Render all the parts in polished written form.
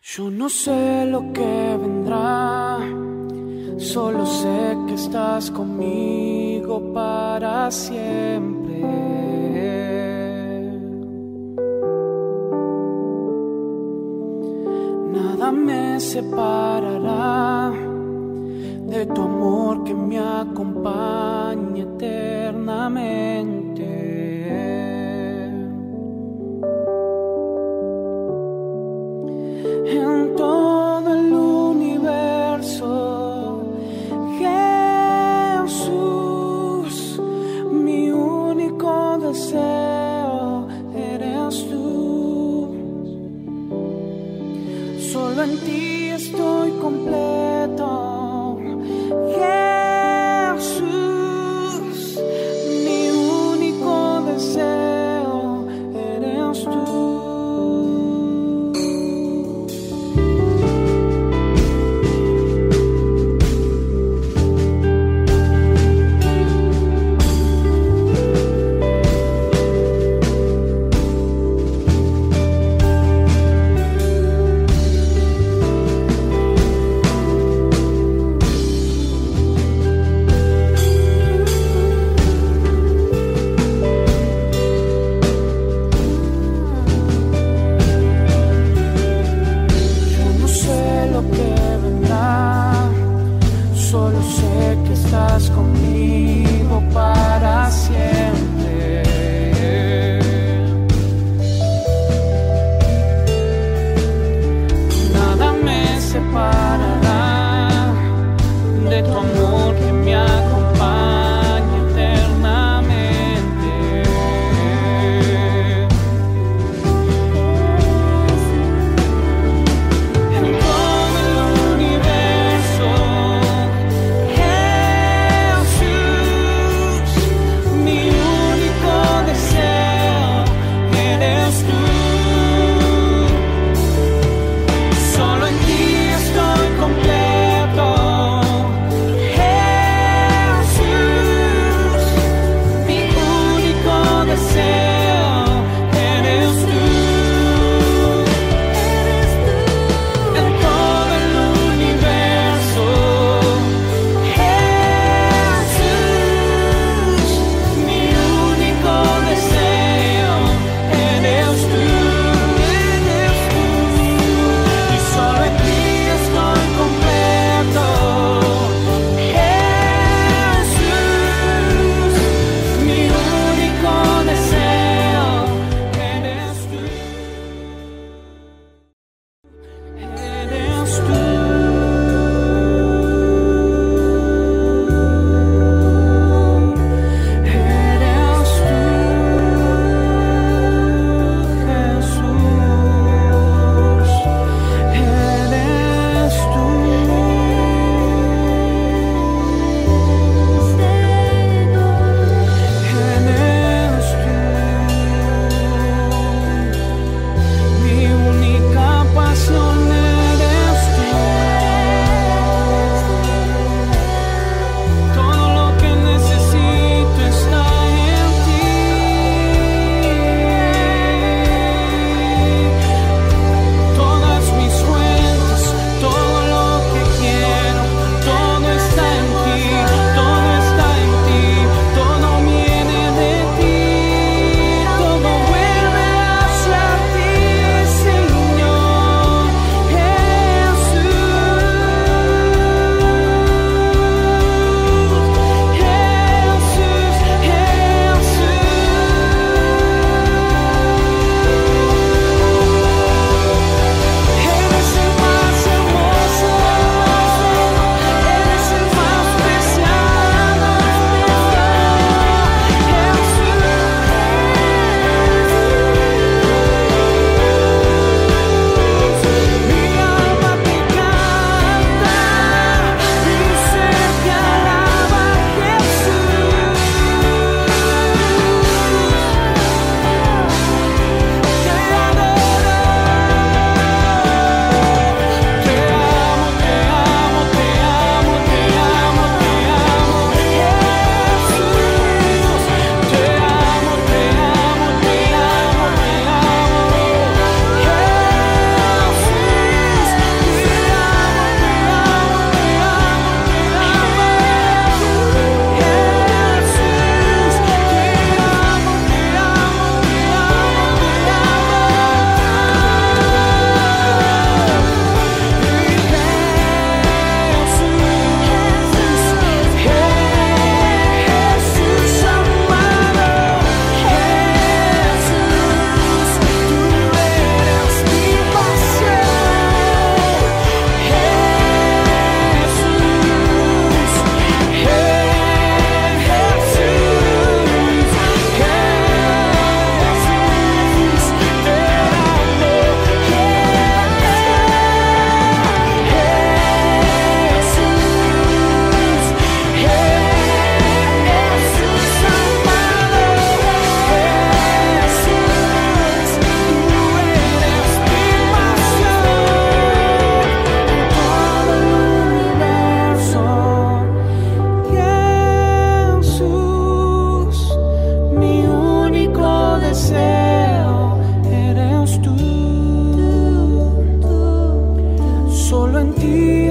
Yo no sé lo que vendrá, solo sé que estás conmigo para siempre. Nada me separará de tu amor que me acompaña eternamente. En todo el universo, Jesús, mi único deseo eres tú. Solo en ti estoy completo, Jesús, mi único deseo eres tú.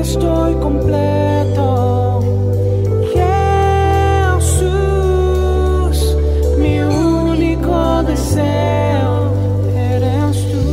estoy completo. Jesús, mi único deseo eres tú.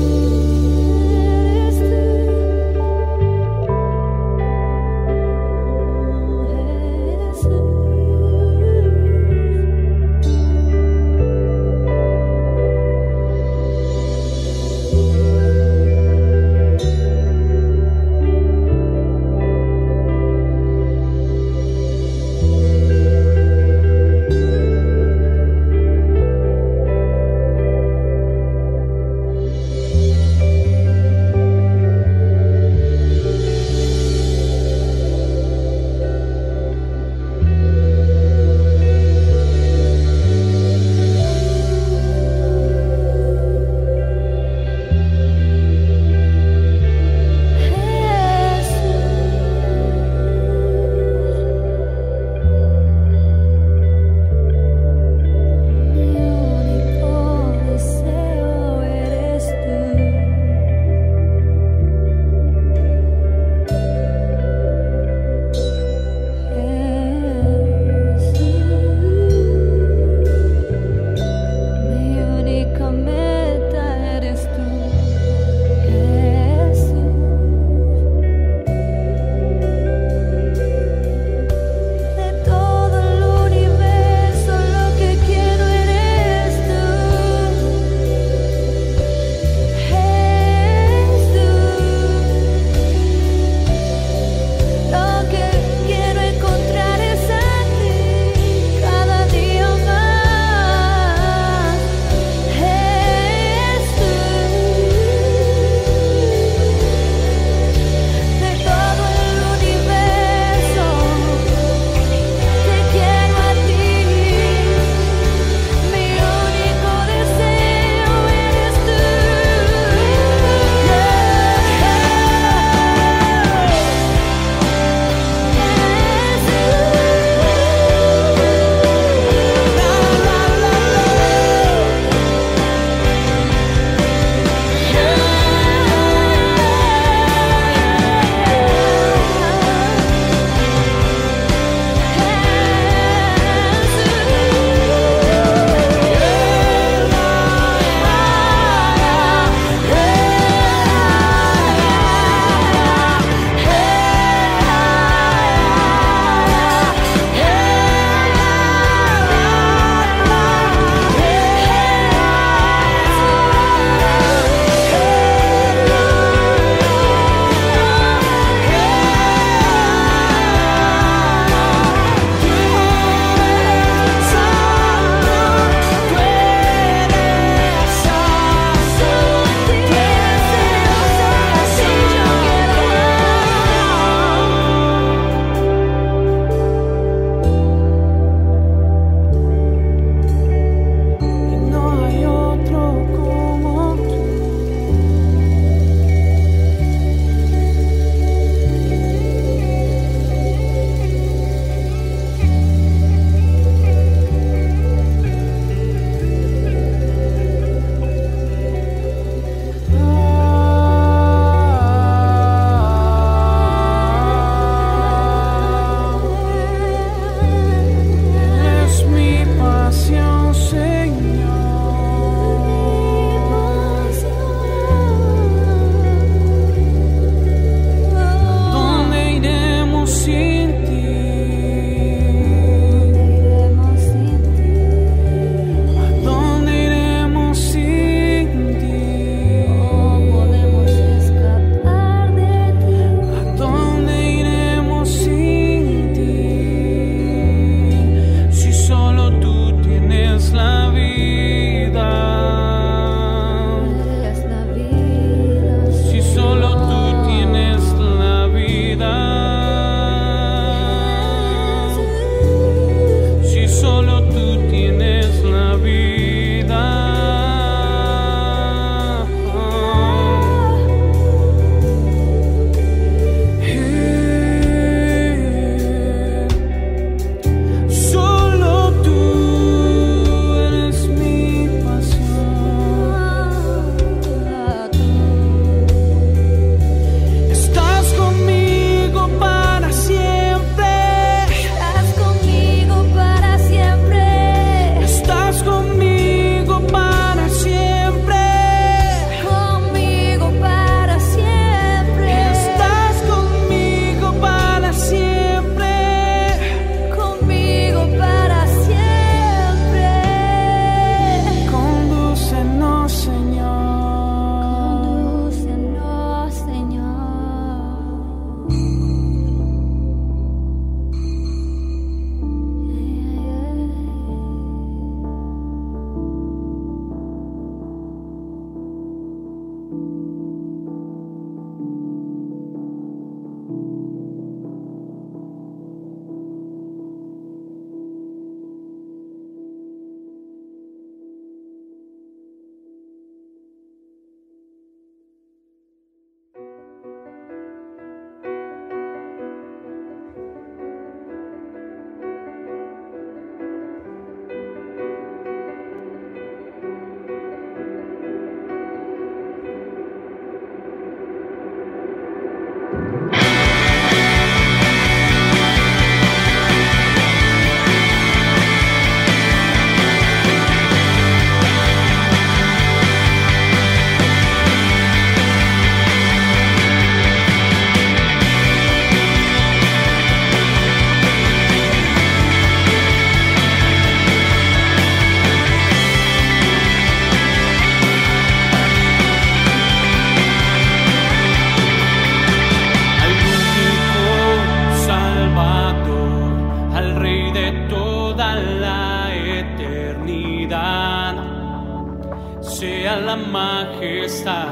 la majestad.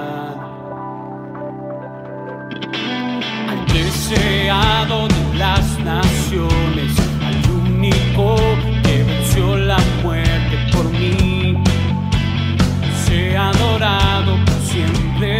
Al deseado de las naciones, al único que venció la muerte por mí, se ha adorado por siempre.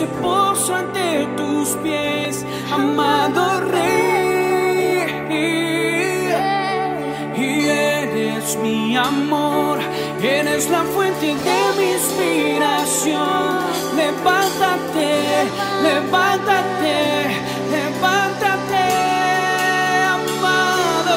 Se posa ante tus pies, amado Rey, y eres mi amor, eres la fuente de mi inspiración. Levántate, levántate, levántate, amado.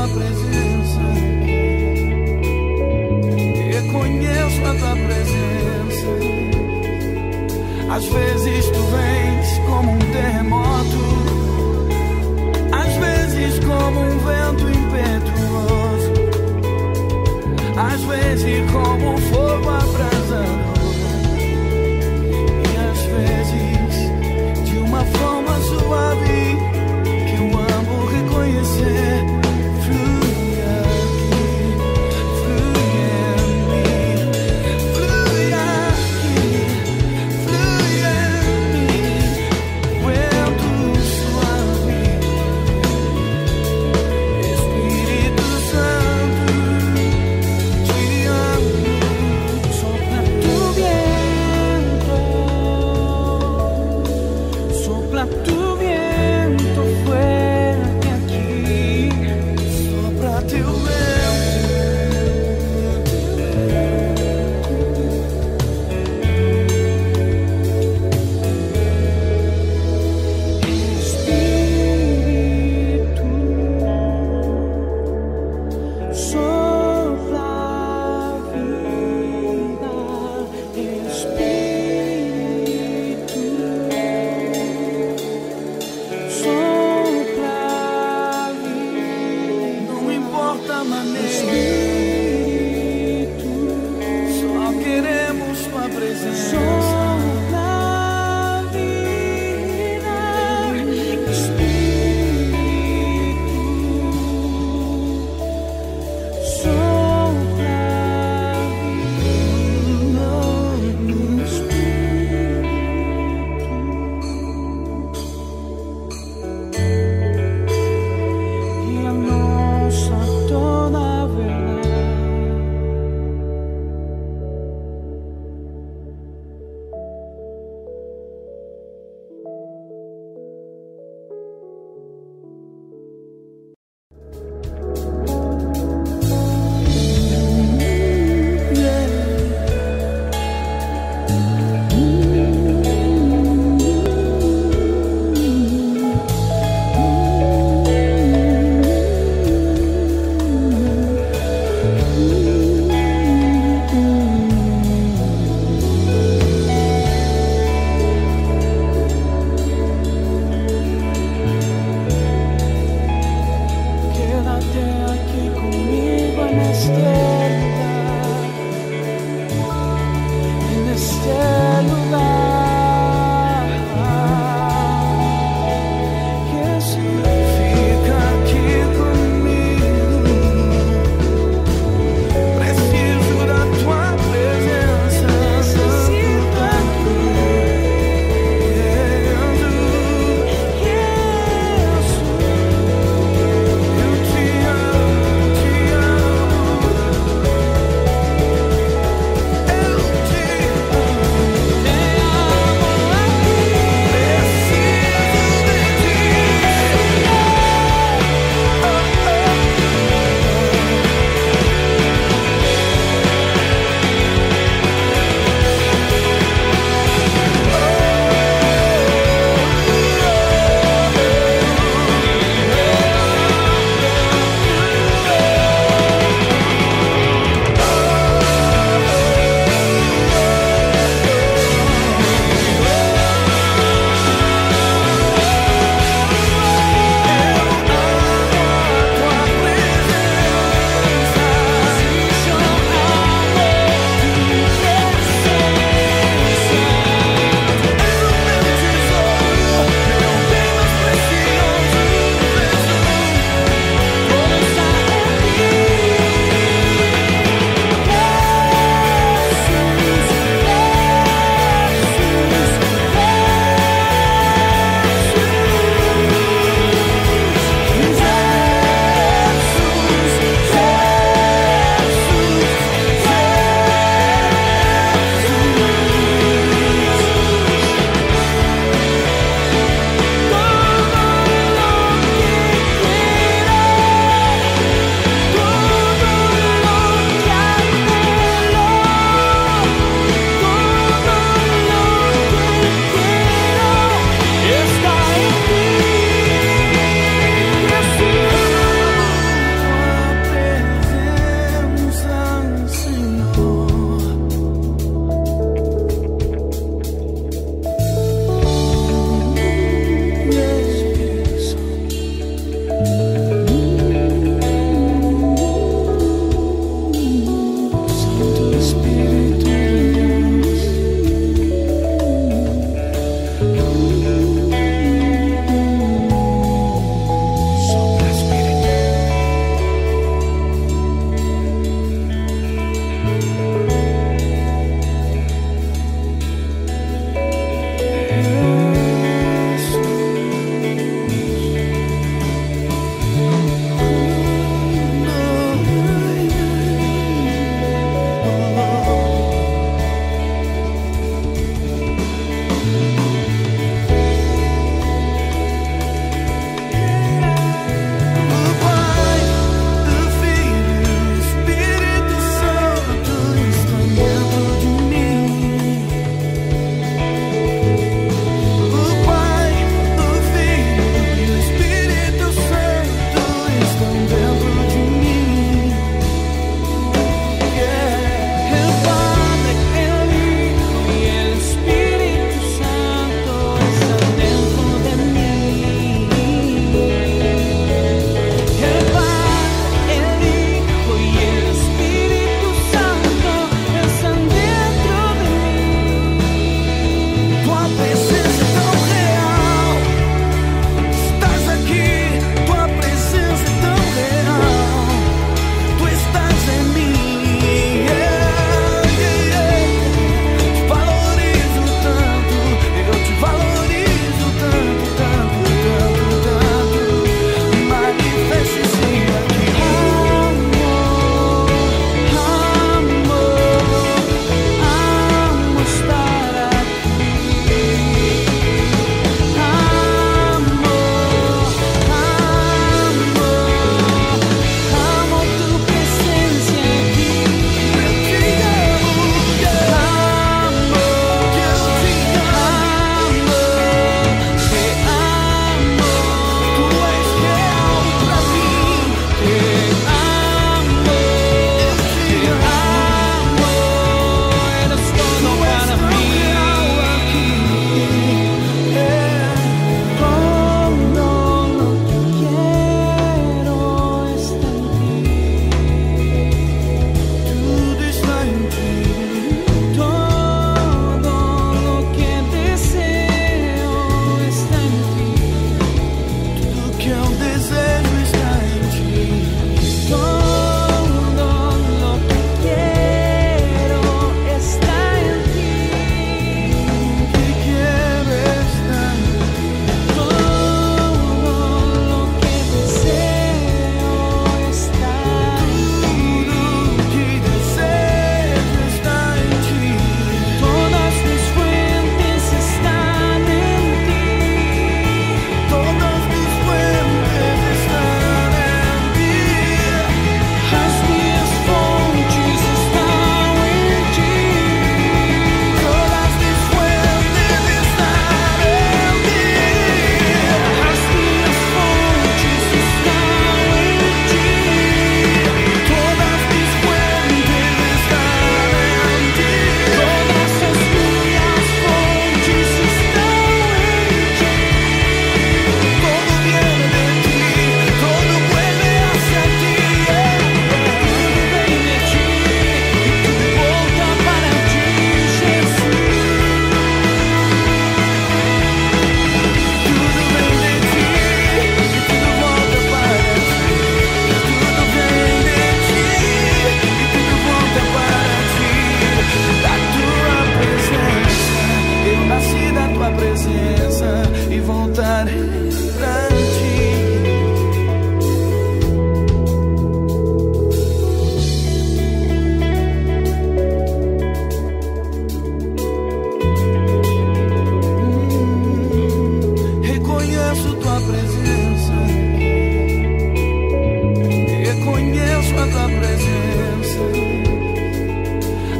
tua presença, reconheço a tua presença. Às vezes tu vens como um terremoto, às vezes como um vento impetuoso, às vezes como um fogo abrasador, e às vezes de uma forma suave. Flui em mim, flui em mim, flui em mim, o vento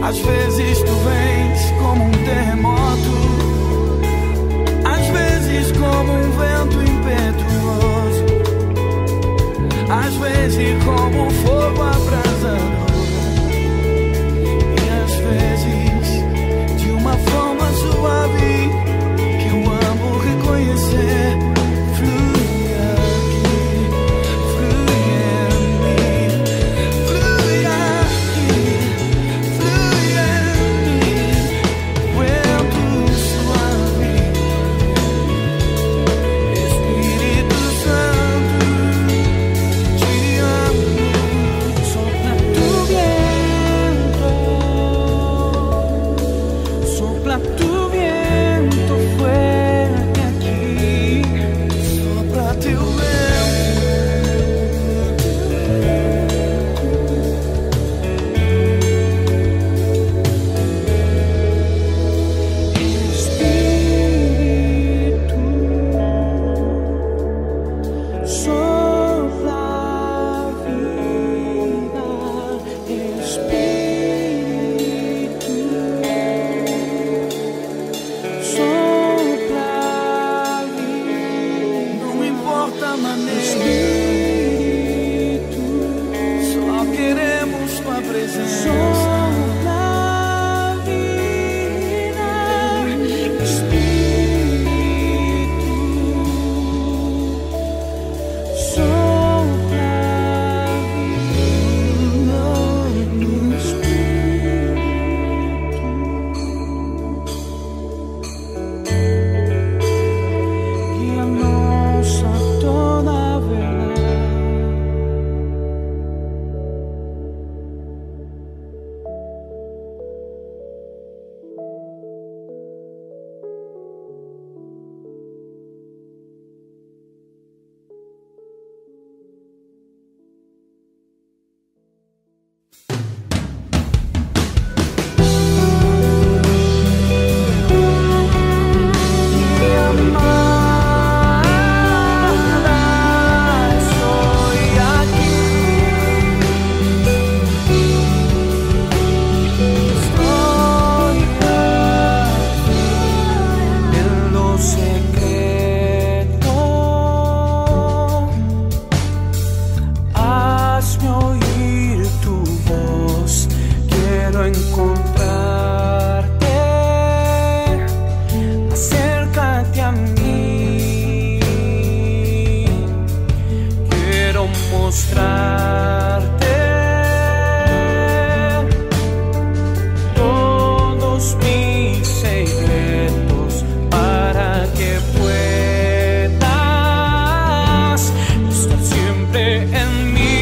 Às vezes tu vens como um terremoto, às vezes como um vento impetuoso, às vezes como um fogo abrasador, e às vezes de uma forma suave que eu amo reconhecer. Siempre en mí.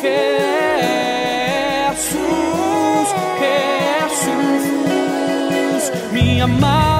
Jesús, Jesús, mi amado.